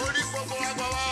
Ori Bobo Agbawa.